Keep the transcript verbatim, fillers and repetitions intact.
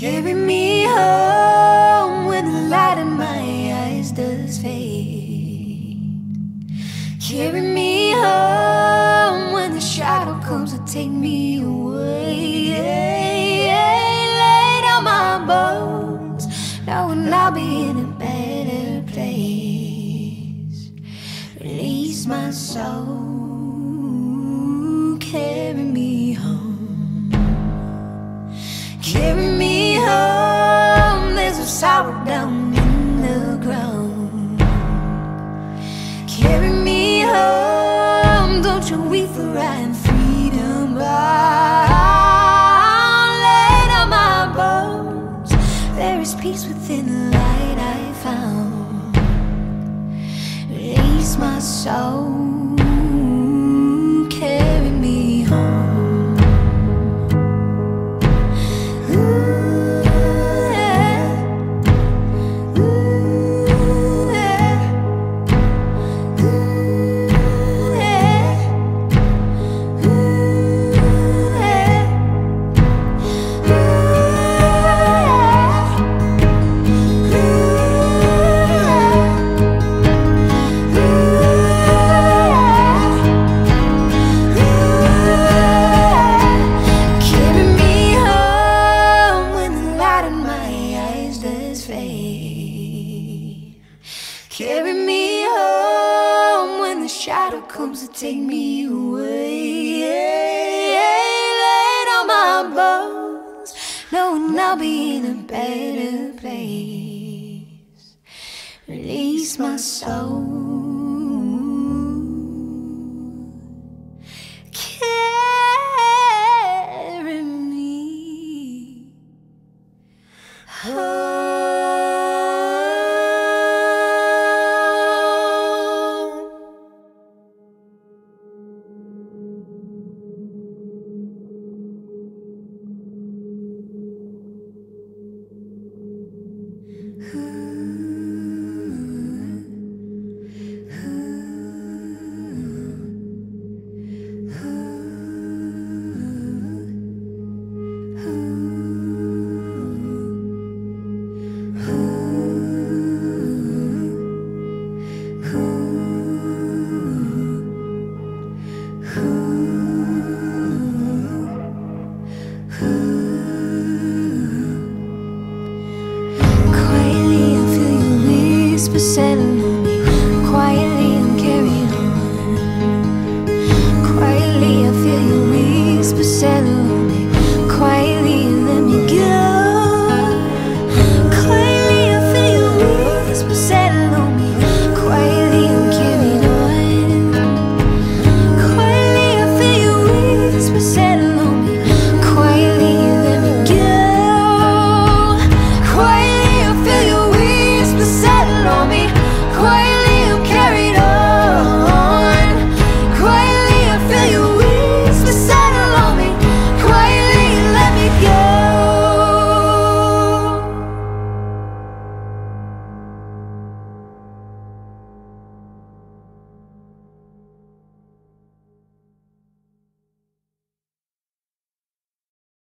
Carry me home when the light in my eyes does fade. Carry me home when the shadow comes to take me away. Laid on my bones, knowing I'll be in a better place. Release my soul, carry me home. Carry me sour down in the ground. Carry me home, don't you weep for I am freedom bound. Laid on my bones, there is peace within the light I found. Release my soul, carry me home. Carry me home when the shadow comes to take me away. Laid on my bones, knowing I'll be in a better place. Release my soul.